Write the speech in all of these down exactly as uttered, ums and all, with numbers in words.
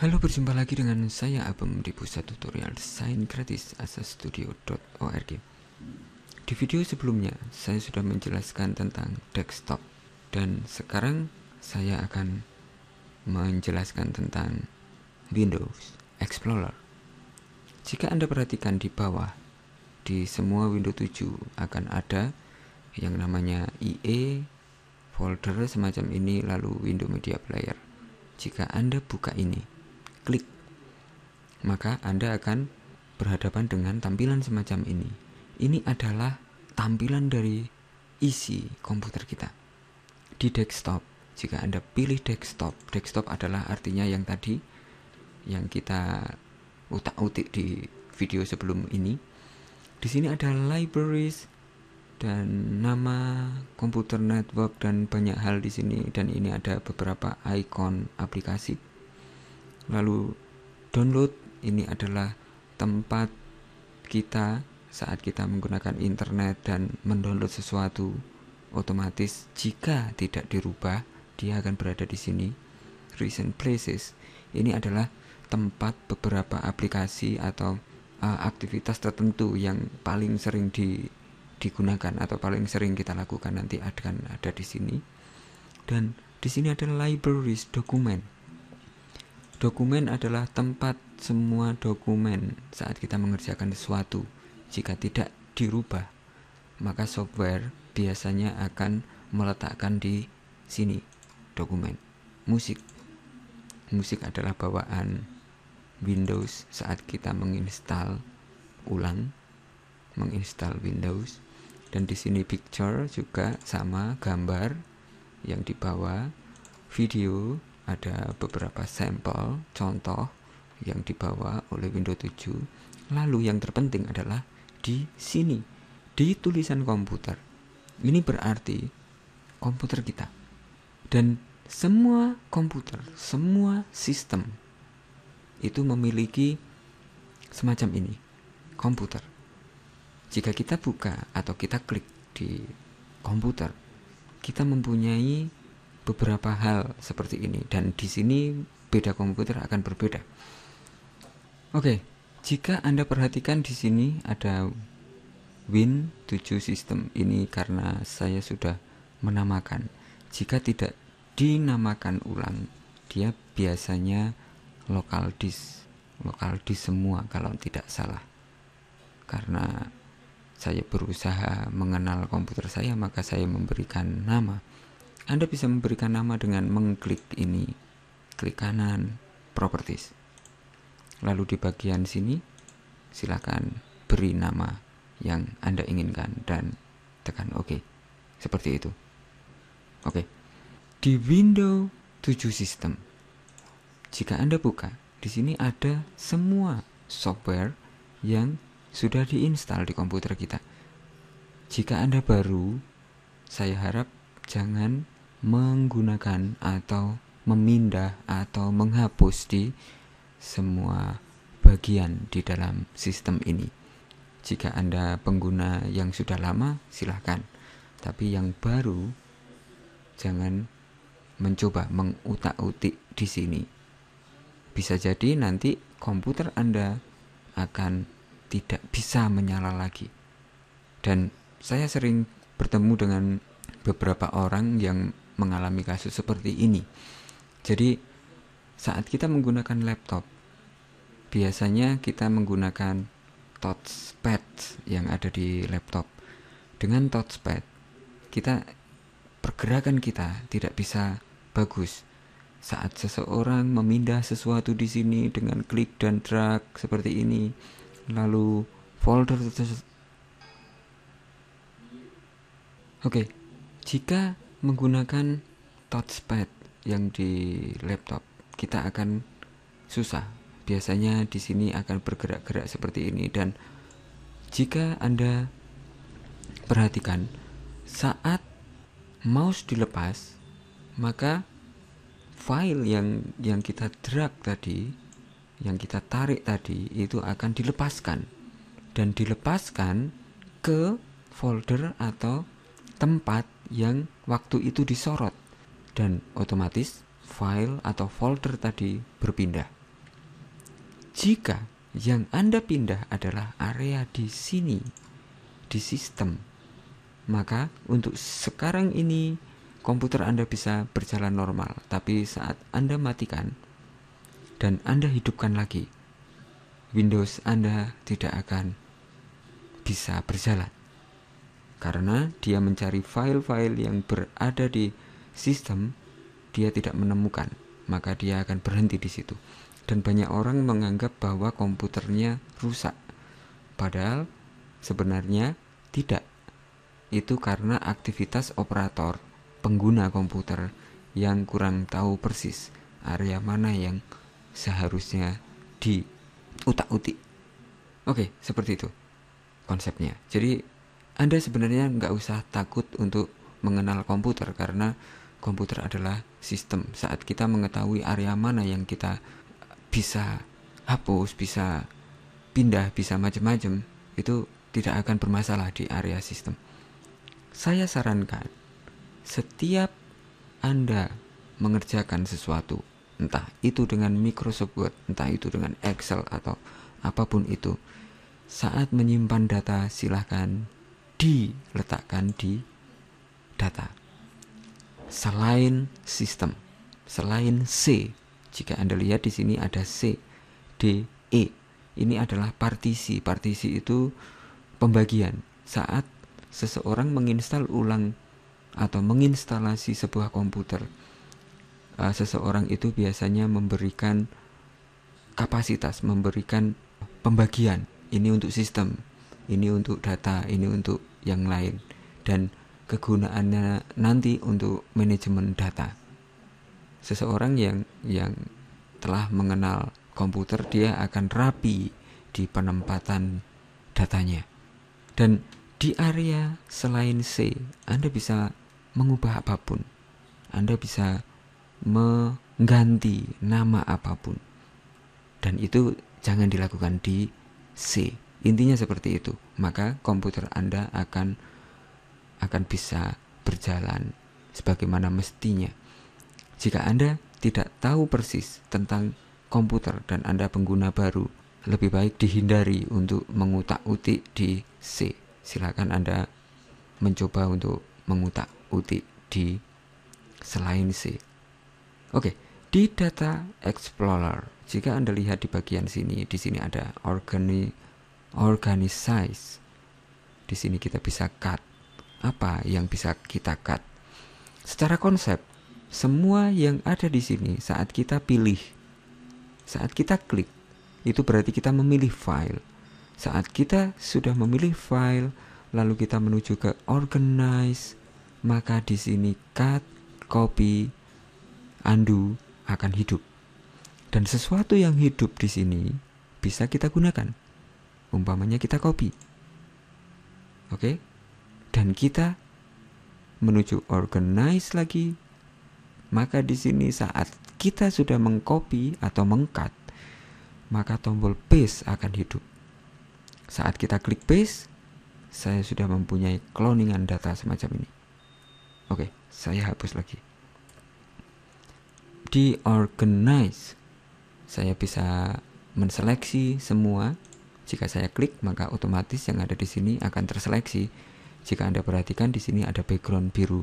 Halo, berjumpa lagi dengan saya Abang di pusat tutorial desain gratis asa studio dot org. Di video sebelumnya saya sudah menjelaskan tentang desktop, dan sekarang saya akan menjelaskan tentang Windows Explorer. Jika Anda perhatikan di bawah, di semua Windows tujuh akan ada yang namanya I E, folder semacam ini, lalu Windows Media Player. Jika Anda buka ini, klik, maka Anda akan berhadapan dengan tampilan semacam ini. Ini adalah tampilan dari isi komputer kita di desktop. Jika Anda pilih desktop, desktop adalah artinya yang tadi yang kita utak-utik di video sebelum ini. Di sini ada libraries dan nama komputer, network, dan banyak hal di sini. Dan ini ada beberapa ikon aplikasi. Lalu download, ini adalah tempat kita saat kita menggunakan internet dan mendownload sesuatu otomatis. Jika tidak dirubah, dia akan berada di sini. Recent places, ini adalah tempat beberapa aplikasi atau uh, aktivitas tertentu yang paling sering di, digunakan atau paling sering kita lakukan, nanti akan ada di sini. Dan di sini ada libraries, dokumen. Dokumen adalah tempat semua dokumen saat kita mengerjakan sesuatu. Jika tidak dirubah, maka software biasanya akan meletakkan di sini dokumen. Musik. Musik adalah bawaan Windows saat kita menginstal ulang, menginstal Windows. Dan di sini picture juga sama, gambar yang di bawah. Video, ada beberapa sampel contoh yang dibawa oleh Windows tujuh. Lalu yang terpenting adalah di sini, di tulisan komputer. Ini berarti komputer kita. Dan semua komputer, semua sistem itu memiliki semacam ini, komputer. Jika kita buka atau kita klik di komputer, kita mempunyai beberapa hal seperti ini, dan di sini beda komputer akan berbeda. Oke, jika Anda perhatikan di sini ada Win tujuh sistem, ini karena saya sudah menamakan. Jika tidak dinamakan ulang, dia biasanya lokal disk, lokal disk semua kalau tidak salah. Karena saya berusaha mengenal komputer saya, maka saya memberikan nama. Anda bisa memberikan nama dengan mengklik ini, klik kanan, properties. Lalu di bagian sini, silakan beri nama yang Anda inginkan dan tekan OK. Seperti itu. Oke. Okay. Di Windows tujuh sistem, jika Anda buka, di sini ada semua software yang sudah diinstal di komputer kita. Jika Anda baru, saya harap jangan menggunakan atau memindah atau menghapus di semua bagian di dalam sistem ini. Jika Anda pengguna yang sudah lama, silahkan, tapi yang baru jangan mencoba mengutak-utik di sini. Bisa jadi nanti komputer Anda akan tidak bisa menyala lagi. Dan saya sering bertemu dengan beberapa orang yang mengalami kasus seperti ini. Jadi saat kita menggunakan laptop, biasanya kita menggunakan touchpad yang ada di laptop. Dengan touchpad, kita pergerakan kita tidak bisa bagus. Saat seseorang memindah sesuatu di sini dengan klik dan drag seperti ini, lalu folder tersebut. Oke. Okay. Jika menggunakan touchpad yang di laptop, kita akan susah. Biasanya di sini akan bergerak-gerak seperti ini. Dan jika Anda perhatikan, saat mouse dilepas, maka file yang yang kita drag tadi, yang kita tarik tadi, itu akan dilepaskan. Dan dilepaskan ke folder atau tempat yang waktu itu disorot, dan otomatis file atau folder tadi berpindah. jika yang Anda pindah adalah area di sini, di sistem, maka untuk sekarang ini komputer Anda bisa berjalan normal. Tapi saat Anda matikan dan Anda hidupkan lagi, Windows Anda tidak akan bisa berjalan, karena dia mencari file-file yang berada di sistem, dia tidak menemukan, maka dia akan berhenti di situ. Dan banyak orang menganggap bahwa komputernya rusak, padahal sebenarnya tidak. Itu karena aktivitas operator pengguna komputer yang kurang tahu persis area mana yang seharusnya diutak-utik. Oke, seperti itu konsepnya. Jadi Anda sebenarnya nggak usah takut untuk mengenal komputer, karena komputer adalah sistem. Saat kita mengetahui area mana yang kita bisa hapus, bisa pindah, bisa macam-macam, itu tidak akan bermasalah di area sistem. Saya sarankan setiap Anda mengerjakan sesuatu, entah itu dengan Microsoft Word, entah itu dengan Excel atau apapun itu, saat menyimpan data silahkan diletakkan di data selain sistem, selain C. Jika Anda lihat di sini ada C, D, E. Ini adalah partisi. Partisi itu pembagian. Saat seseorang menginstal ulang atau menginstalasi sebuah komputer, seseorang itu biasanya memberikan kapasitas, memberikan pembagian. Ini untuk sistem, ini untuk data, ini untuk yang lain, dan kegunaannya nanti untuk manajemen data. Seseorang yang yang telah mengenal komputer, dia akan rapi di penempatan datanya. Dan di area selain C, Anda bisa mengubah apapun. Anda bisa mengganti nama apapun. Dan itu jangan dilakukan di C. Intinya seperti itu. Maka komputer Anda akan akan bisa berjalan sebagaimana mestinya. Jika Anda tidak tahu persis tentang komputer dan Anda pengguna baru, lebih baik dihindari untuk mengutak-utik di C. Silakan Anda mencoba untuk mengutak-utik di selain C. Oke, di Data Explorer, jika Anda lihat di bagian sini, di sini ada organi, organize. Di sini kita bisa cut. Apa yang bisa kita cut? Secara konsep, semua yang ada di sini saat kita pilih, saat kita klik, itu berarti kita memilih file. Saat kita sudah memilih file, lalu kita menuju ke organize, maka di sini cut, copy, undo akan hidup. Dan sesuatu yang hidup di sini bisa kita gunakan. Umpamanya kita copy. Oke? Dan kita menuju organize lagi, maka di sini saat kita sudah mengcopy atau mengcut, maka tombol paste akan hidup. Saat kita klik paste, saya sudah mempunyai cloningan data semacam ini. Oke, saya hapus lagi. Di organize, saya bisa menseleksi semua. Jika saya klik, maka otomatis yang ada di sini akan terseleksi. Jika Anda perhatikan di sini ada background biru.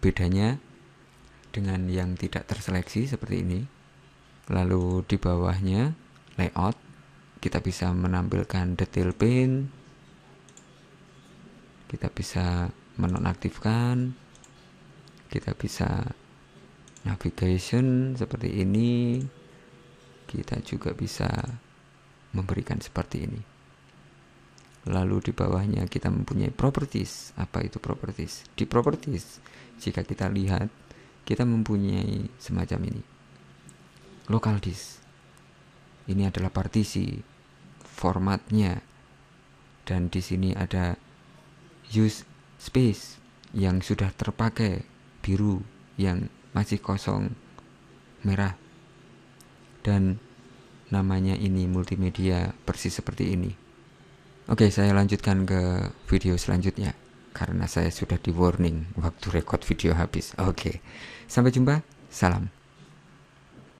Bedanya dengan yang tidak terseleksi seperti ini. Lalu di bawahnya layout, kita bisa menampilkan detail pane. Kita bisa menonaktifkan. Kita bisa navigation seperti ini. Kita juga bisa memberikan seperti ini. Lalu di bawahnya kita mempunyai properties. Apa itu properties? Di properties, jika kita lihat, kita mempunyai semacam ini. Local disk. Ini adalah partisi, formatnya. Dan di sini ada use space yang sudah terpakai biru, yang masih kosong merah. Dan namanya ini multimedia, persis seperti ini. Oke, saya lanjutkan ke video selanjutnya karena saya sudah di warning waktu record video habis. Oke, sampai jumpa, salam.